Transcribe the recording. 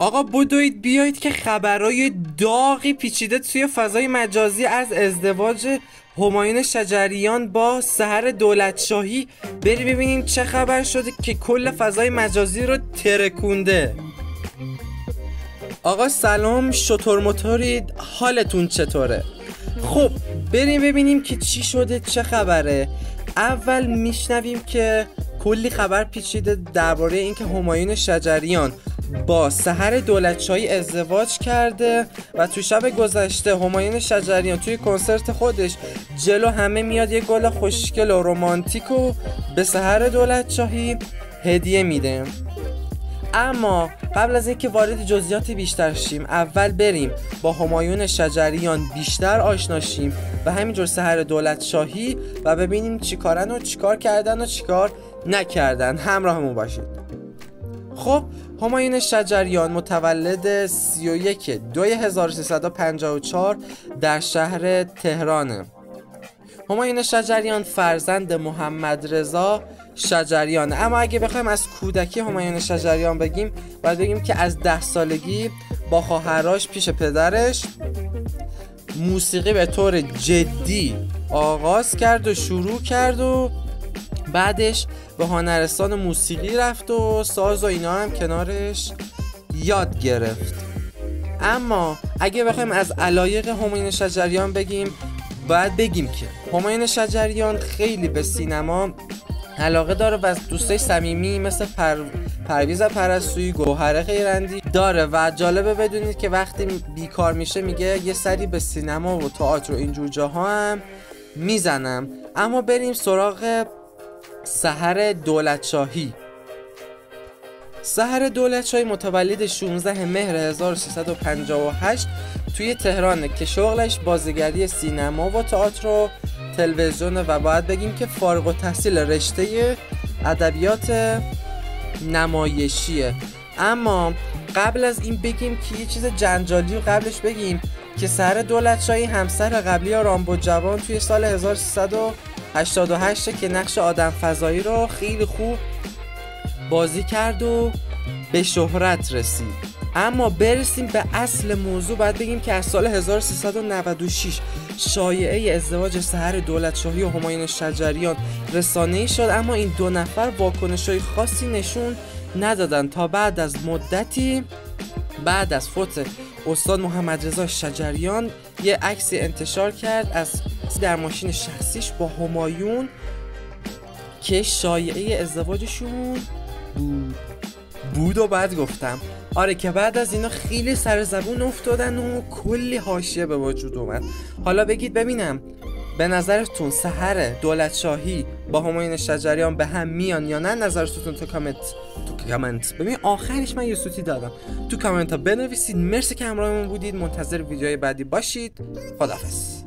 آقا بدوید بیایید که خبرای داغی پیچیده توی فضای مجازی از ازدواج همایون شجریان با سحر دولتشاهی بریم ببینیم چه خبر شده که کل فضای مجازی رو ترکونده. آقا سلام، شطور موتورید، حالتون چطوره؟ خب بریم ببینیم که چی شده، چه خبره. اول میشنویم که کلی خبر پیچیده درباره اینکه همایون شجریان با سحر دولتشاهی ازدواج کرده و تو شب گذشته همایون شجریان توی کنسرت خودش جلو همه میاد یه گل خوشگل و رمانتیک و به سحر دولتشاهی هدیه میده. اما قبل از اینکه وارد جزئیات بیشتر شیم، اول بریم با همایون شجریان بیشتر آشنا شیم و همینجور سحر دولتشاهی و ببینیم چیکارن و چیکار کردن و چیکار نکردن. همراهمون باشید. خب همایون شجریان متولد 31/2/1354 در شهر تهرانه. همایون شجریان فرزند محمد رضا شجریان. اما اگه بخوایم از کودکی همایون شجریان بگیم، باید بگیم که از 10 سالگی با خواهرش پیش پدرش موسیقی به طور جدی آغاز کرد و شروع کرد و بعدش به هنرستان موسیقی رفت و ساز و اینا هم کنارش یاد گرفت. اما اگه بخوایم از علایق همایون شجریان بگیم، باید بگیم که همایون شجریان خیلی به سینما علاقه داره و از دوستای صمیمی مثل پرویز پرستویی، گوهر خیرندی داره و جالبه بدونید که وقتی بیکار میشه میگه یه سری به سینما و تئاتر و اینجور جاها هم میزنم. اما بریم سراغ سحر دولتشاهی. سحر دولتشاهی متولد 16 مهر 1358 توی تهرانه که شغلش بازیگری سینما و تئاتر و تلویزیونه و باید بگیم که فارغ التحصیل رشته ادبیات نمایشیه. اما قبل از این بگیم که یه چیز جنجالی و قبلش بگیم که سحر دولتشاهی همسر قبلی رامبو جوان توی سال 1388 که نقش آدم فضایی رو خیلی خوب بازی کرد و به شهرت رسید. اما برسیم به اصل موضوع، باید بگیم که از سال 1396 شایعه ازدواج سحر دولتشاهی و همایون شجریان رسانه‌ای شد، اما این دو نفر واکنش‌های خاصی نشون ندادن تا بعد از مدتی بعد از فوت استاد محمد رضا شجریان یه عکسی انتشار کرد از در ماشین شخصیش با همایون که شایعه ازدواجشون بود و بعد گفتم آره که بعد از اینا خیلی سر زبون افتادن و کلی حاشیه به وجود اومد. حالا بگید ببینم به نظرتون سحر دولتشاهی با همایون شجریان به هم میان یا نه؟ نظرتون تو کامنت ببین. آخرش من یه سوتی دادم، تو کامنت ها بنویسید. مرسی که همراهمون بودید، منتظر ویدیوهای بعدی باشید. خداحافظ.